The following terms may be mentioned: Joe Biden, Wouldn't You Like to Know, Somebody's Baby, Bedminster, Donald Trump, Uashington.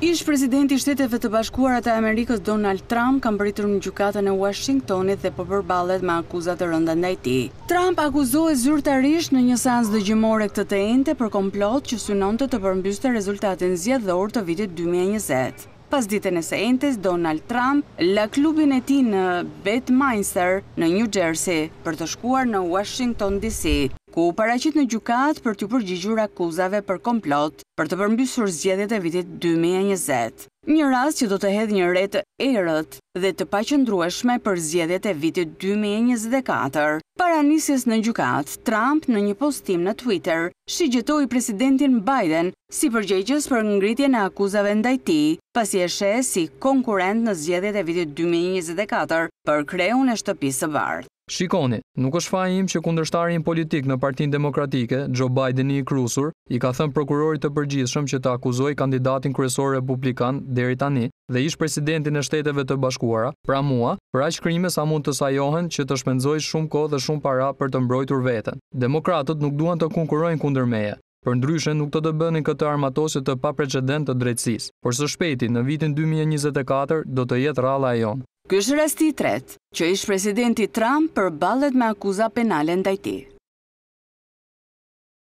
Ish presidenti i Shteteve të Bashkuara të Amerikës Donald Trump ka mbërritur në gjykatën e Washingtonit dhe po përballet me akuzat të rënda ndaj tij. Trump akuzohet zyrtarisht në një seancë dëgjimore këtë të njëjtë për komplot që synonte të përmbyste rezultatin zgjedhor të vitit 2020. Pas ditën e së njëjtës, Donald Trump la klubin e tij në Bedminster në New Jersey për të shkuar në Washington DC, ku u paraqit në gjykatë për t'u përgjigjur akuzave për komplot për të përmbysur zgjedhjet e vitit 2020. Një rast që do të hedhë një re të errët dhe të paqëndrueshme për zgjedhjet e vitit 2024. Para nisjes në gjykatë, Trump në një postim në Twitter shigjetoi presidentin Biden si përgjegjës për ngritjen e akuzave ndaj tij, pasi e sheh si konkurrent në zgjedhjet e vitit 2024 për kreun e shtëpisë së bardhë. Shikoni, nuk është faji im që kundërshtari im politik në Partinë Demokratike, Joe Biden i krusur, i ka thënë prokurorit të përgjithshëm që të akuzoj kandidatin kryesor republikan deri tani dhe ish presidentin e Shteteve të Bashkuara, pra mua, për aq krime sa mund të sajohen që të shpenzoj shumë kohë dhe shumë para për të mbrojtur veten. Demokratët nuk duan të konkurrojnë kundër meje. Për ndryshe nuk të bënin këtë armatosje të pa precedent të drejtësisë, por së shpejti në vitin 2024 do të jetë ralla e jonë. Ky është rasti i tretë që ish presidenti Trump përballet me akuza penale ndaj tij.